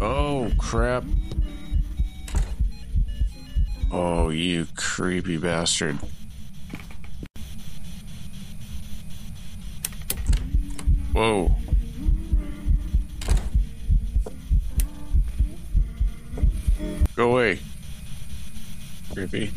Oh, crap. Oh, you creepy bastard. Whoa. Go away. Creepy.